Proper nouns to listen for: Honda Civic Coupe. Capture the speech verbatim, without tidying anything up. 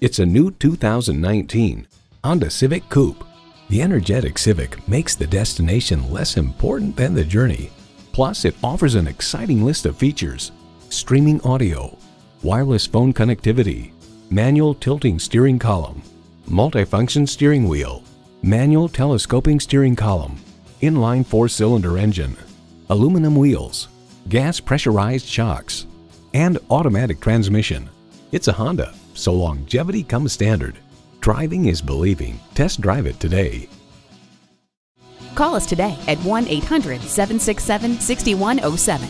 It's a new two thousand nineteen Honda Civic Coupe. The energetic Civic makes the destination less important than the journey. Plus, it offers an exciting list of features: streaming audio, wireless phone connectivity, manual tilting steering column, multifunction steering wheel, manual telescoping steering column, inline four-cylinder engine, aluminum wheels, gas pressurized shocks, and automatic transmission. It's a Honda, so longevity comes standard. Driving is believing. Test drive it today. Call us today at one eight hundred, seven six seven, six one oh seven.